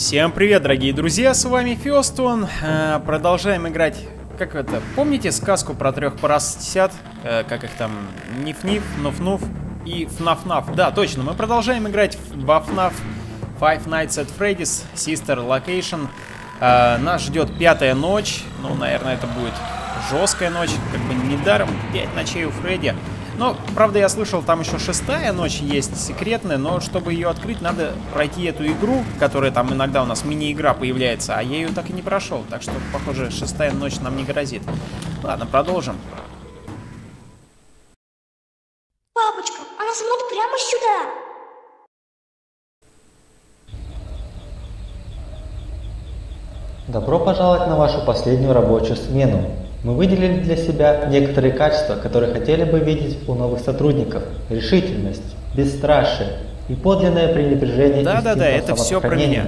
Всем привет, дорогие друзья, с вами Фёстон. Продолжаем играть, как это, помните сказку про трех поросят? Как их там, Ниф-Ниф, Нуф-Нуф и Фнаф-Наф. Да, точно, мы продолжаем играть во ФНАФ Five Nights at Freddy's Sister Location. Нас ждет пятая ночь, ну, наверное, это будет жесткая ночь, как бы недаром 5 ночей у Фредди. Но, правда, я слышал, там еще 6-я ночь есть, секретная, но чтобы ее открыть, надо пройти эту игру, которая там иногда у нас мини-игра появляется, а я ее так и не прошел, так что, похоже, 6-я ночь нам не грозит. Ладно, продолжим. Папочка, она смотрит прямо сюда. Добро пожаловать на вашу последнюю рабочую смену. Мы выделили для себя некоторые качества, которые хотели бы видеть у новых сотрудников. Решительность, бесстрашие и подлинное пренебрежение. Да, это все про меня.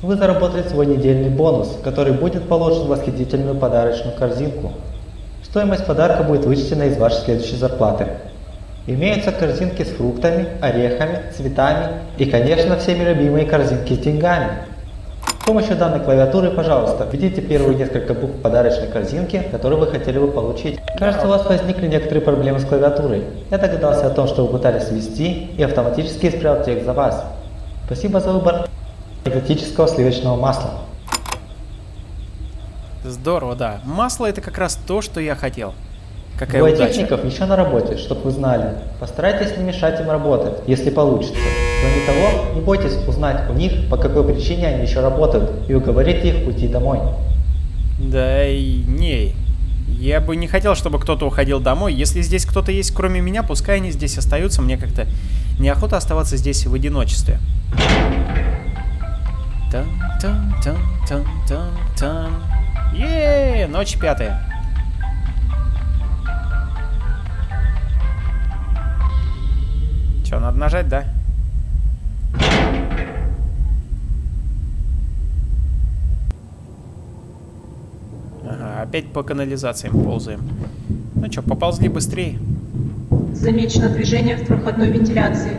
Вы заработали свой недельный бонус, который будет положен в восхитительную подарочную корзинку. Стоимость подарка будет вычтена из вашей следующей зарплаты. Имеются корзинки с фруктами, орехами, цветами и, конечно, всеми любимые корзинки с деньгами. С помощью данной клавиатуры, пожалуйста, введите первые несколько букв подарочной корзинки, которые вы хотели бы получить. Кажется, у вас возникли некоторые проблемы с клавиатурой. Я догадался о том, что вы пытались ввести, и автоматически исправил текст за вас. Спасибо за выбор экзотического сливочного масла. Здорово, да. Масло — это как раз то, что я хотел. Какая удача. Двое техников еще на работе, чтобы вы знали. Постарайтесь не мешать им работать, если получится. Кроме того, не бойтесь узнать у них, по какой причине они еще работают, и уговорите их уйти домой. Да и не. Я бы не хотел, чтобы кто-то уходил домой. Если здесь кто-то есть, кроме меня, пускай они здесь остаются. Мне как-то неохота оставаться здесь в одиночестве. Еее, ночь 5-я. Че, надо нажать, да? Ага, опять по канализациям ползаем. Ну что, поползли быстрее. Замечено движение в проходной вентиляции.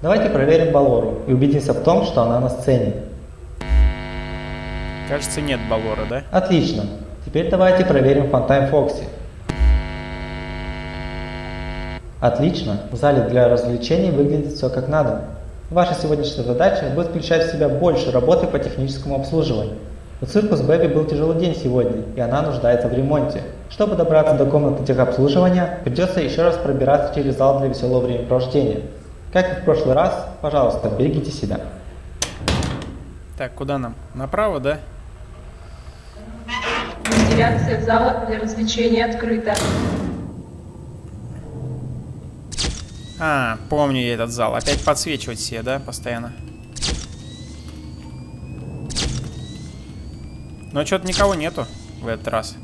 Давайте проверим Баллору и убедимся в том, что она на сцене. Кажется, нет Баллора, да? Отлично. Теперь давайте проверим Funtime Foxy. Отлично, в зале для развлечений выглядит все как надо. Ваша сегодняшняя задача будет включать в себя больше работы по техническому обслуживанию. У Circus Baby был тяжелый день сегодня, и она нуждается в ремонте. Чтобы добраться до комнаты техобслуживания, придется еще раз пробираться через зал для веселого времяпровождения. Как и в прошлый раз, пожалуйста, берегите себя. Так, куда нам? Направо, да? Вентиляция зала для развлечений открыта. А, помню я этот зал. Опять подсвечивать все, да, постоянно? Но что-то никого нету в этот раз.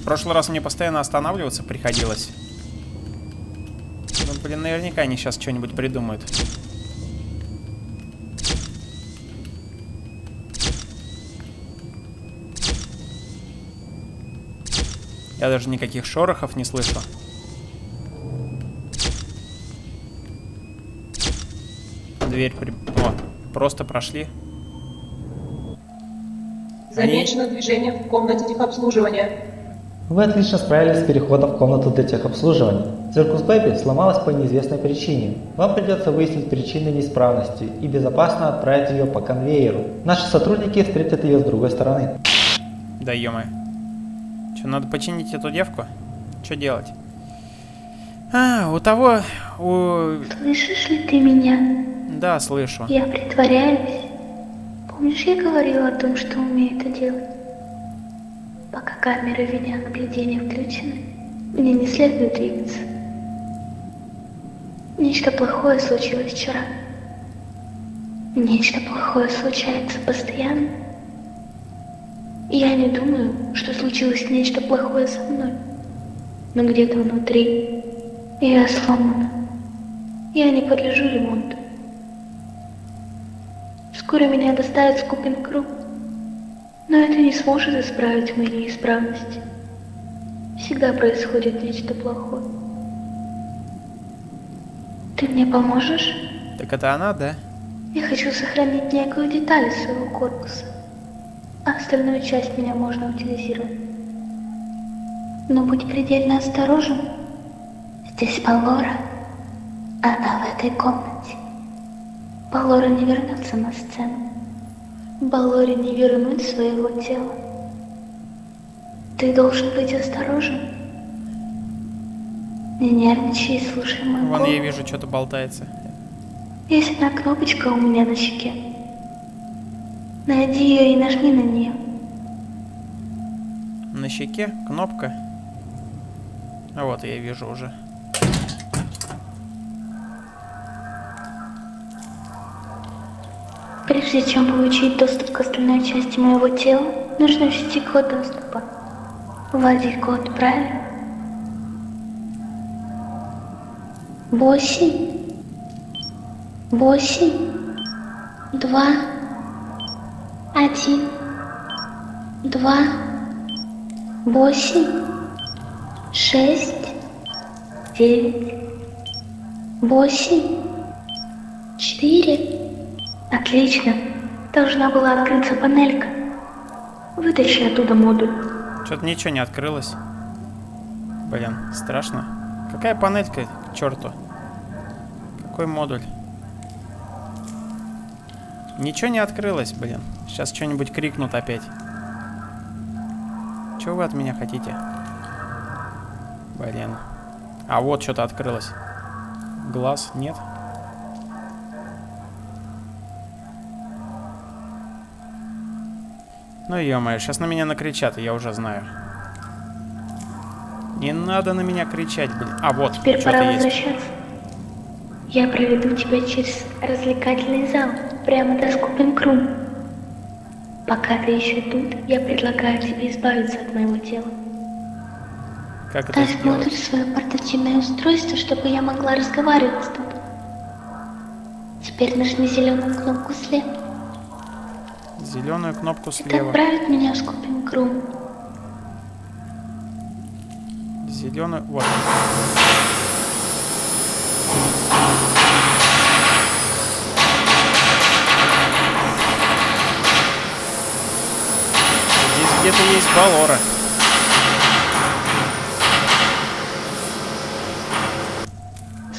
В прошлый раз мне постоянно останавливаться приходилось. Ну, блин, наверняка они сейчас что-нибудь придумают. Я даже никаких шорохов не слышу. Дверь при... О, просто прошли. Замечено движение в комнате техобслуживания. Вы отлично справились с переходом в комнату для техобслуживания. Circus Baby сломалась по неизвестной причине. Вам придется выяснить причины неисправности и безопасно отправить ее по конвейеру. Наши сотрудники встретят ее с другой стороны. Да е-мое. Что, надо починить эту девку? Что делать? А, у того... У... Слышишь ли ты меня? Да, слышу. Я притворяюсь. Помнишь, я говорила о том, что умею это делать? Пока камеры видеонаблюдения включены, мне не следует двигаться. Нечто плохое случилось вчера. Нечто плохое случается постоянно. Я не думаю, что случилось нечто плохое со мной, но где-то внутри я сломана. Я не подлежу ремонту. Вскоре меня доставят в Купинг-Ру, но это не сможет исправить мои неисправности. всегда происходит нечто плохое. Ты мне поможешь? Так это она, да? Я хочу сохранить некую деталь из своего корпуса, а остальную часть меня можно утилизировать. Но будь предельно осторожен. Здесь Баллора. Она в этой комнате. Баллора не вернется на сцену. Баллоре не вернуть своего тела. Ты должен быть осторожен. Не нервничай и слушай мой голос. Вон я вижу, что-то болтается. Есть одна кнопочка у меня на щеке. Найди ее и нажми на нее. На щеке кнопка. А вот я вижу уже. Прежде чем получить доступ к остальной части моего тела, нужно ввести код доступа. Вводи код, правильно? 8, 2, 1, 2, 8, 6, 9, 8, 4. Отлично. Должна была открыться панелька. Вытащи оттуда модуль. Что-то ничего не открылось. Блин, страшно. Какая панелька, к черту? Какой модуль? Ничего не открылось, блин. Сейчас что-нибудь крикнут опять. Чего вы от меня хотите? Блин. А вот что-то открылось. Глаз нет. Ну ё-моё, сейчас на меня накричат, я уже знаю. Не надо на меня кричать, блин. А вот, что-то есть. Теперь пора возвращаться. Я проведу тебя через развлекательный зал, прямо до Скупинг-рум. Пока ты еще тут, я предлагаю тебе избавиться от моего тела. Как это сделать? Ставь модуль в свое портативное устройство, чтобы я могла разговаривать с тобой. Теперь нажми зеленую кнопку слева. Зеленую кнопку слева. Это отправит меня в Скупинг-рум. Зеленую... Вот. Здесь где-то есть Баллора.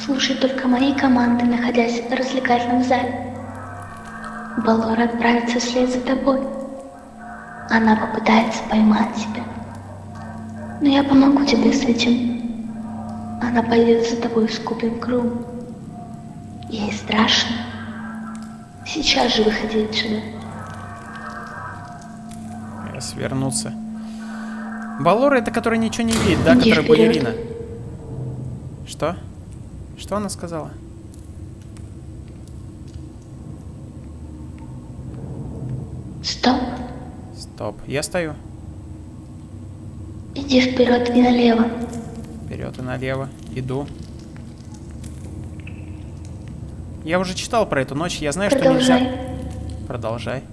Слушай только мои команды, находясь в развлекательном зале. Баллора отправится вслед за тобой. Она попытается поймать тебя. Но я помогу тебе с этим. Она пойдет за тобой в Скупинг-рум. Ей страшно. Сейчас же выходи отсюда. Свернуться. Баллора — это которая ничего не видит, да? Иди, которая балерина. Что? Что она сказала? Стоп. Стоп. Я стою. Иди вперед и налево. Вперед и налево. Иду. Я уже читал про эту ночь. Я знаю, что нельзя... Продолжай.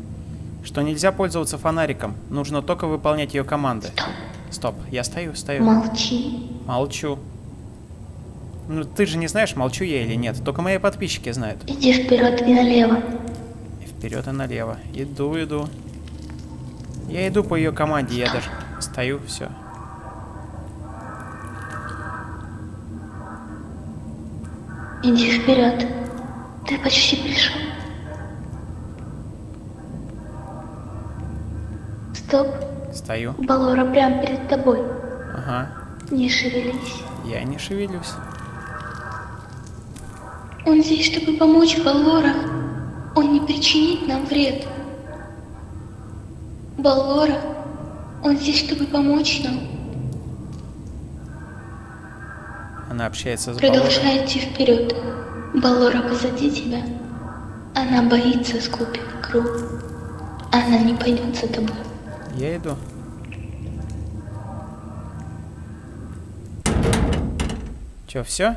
Что нельзя пользоваться фонариком. Нужно только выполнять ее команды. Стоп. Стоп. Я стою, стою. Молчи. Молчу. Ну ты же не знаешь, молчу я или нет. Только мои подписчики знают. Иди вперед и налево. Вперед и налево. Иду, иду. Я иду по ее команде, я даже стою, все. Иди вперед. Ты почти пришел. Стоп. Стою. Баллора прям перед тобой. Ага. Не шевелись. Я не шевелюсь. Он здесь, чтобы помочь, Баллора. Он не причинит нам вред. Баллора, он здесь, чтобы помочь нам. Она общается с Баллорой. Продолжай идти вперед. Баллора позади тебя. Она боится Скупинг-рум. Она не пойдет за тобой. Я иду. Че, все?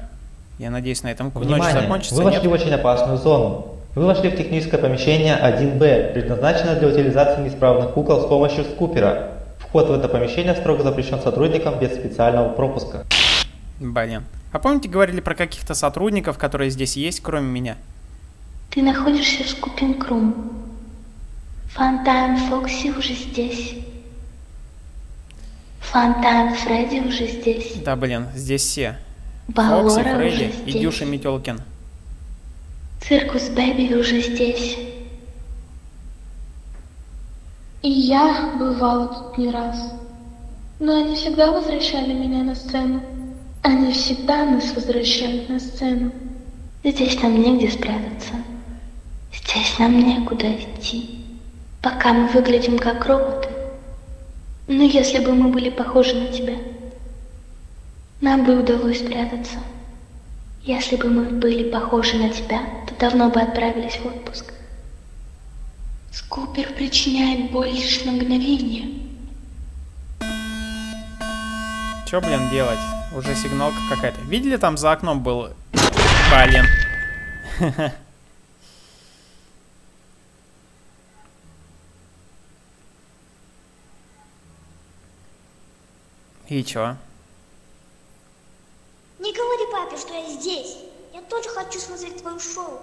Я надеюсь, на этом ночь закончится. Вы вошли в очень опасную зону. Вы вошли в техническое помещение 1Б, предназначенное для утилизации неисправных кукол с помощью скупера. В Вход в это помещение строго запрещен сотрудникам без специального пропуска. Блин. А помните, говорили про каких-то сотрудников, которые здесь есть, кроме меня? Ты находишься в Скупинг-рум. Funtime Foxy уже здесь. Funtime Freddy уже здесь. Да, блин, здесь все. Баллора Фокси, Фредди и Дюша Метелкин. Circus Baby уже здесь. И я бывала тут не раз. Но они всегда возвращали меня на сцену. Они всегда нас возвращают на сцену. Здесь нам негде спрятаться. Здесь нам некуда идти. Пока мы выглядим как роботы. Но если бы мы были похожи на тебя, нам бы удалось спрятаться. Если бы мы были похожи на тебя, то давно бы отправились в отпуск. Скупер причиняет боль лишь на мгновение. Чё, блин, делать? Уже сигналка какая-то. Видели, там за окном был... Блин. И чё? Не говори папе, что я здесь. Я тоже хочу смотреть твое шоу.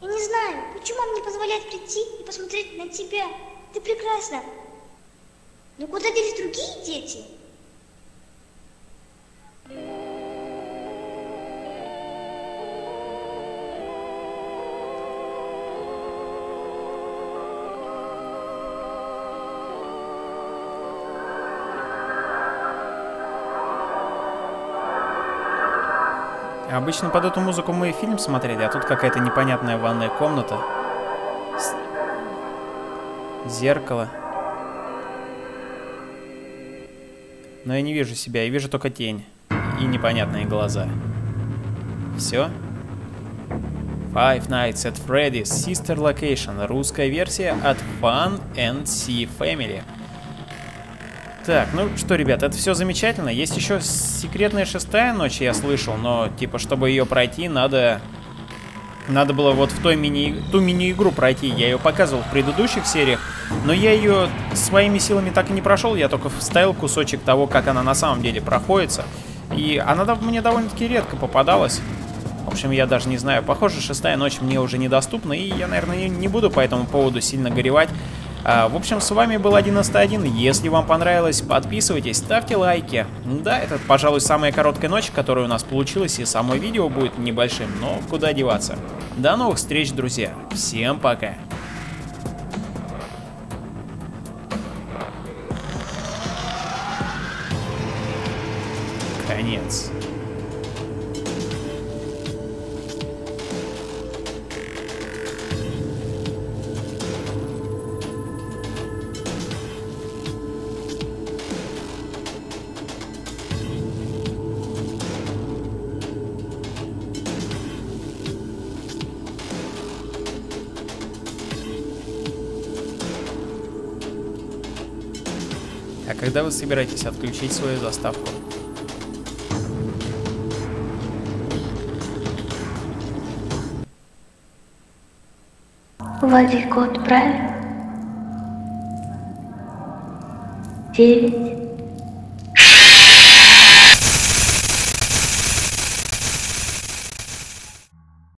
Я не знаю, почему он не позволяет прийти и посмотреть на тебя. Ты прекрасна. Но куда делись другие дети? Обычно под эту музыку мы и фильм смотрели, а тут какая-то непонятная ванная комната. Зеркало. Но я не вижу себя, я вижу только тень. И непонятные глаза. Все. Five Nights at Freddy's Sister Location. Русская версия от Fan and C Family. Так, ну что, ребят, это все замечательно. Есть еще секретная шестая ночь, я слышал, но, типа, чтобы ее пройти, надо было вот в ту мини-игру пройти. Я ее показывал в предыдущих сериях, но я ее своими силами так и не прошел. Я только вставил кусочек того, как она на самом деле проходится. И она мне довольно-таки редко попадалась. В общем, я даже не знаю. Похоже, шестая ночь мне уже недоступна, и я, наверное, не буду по этому поводу сильно горевать. В общем, с вами был 11.1. Если вам понравилось, подписывайтесь, ставьте лайки. Да, это, пожалуй, самая короткая ночь, которая у нас получилась, и само видео будет небольшим, но куда деваться. До новых встреч, друзья. Всем пока. Конец. А когда вы собираетесь отключить свою заставку? Вводи код правильно. 9.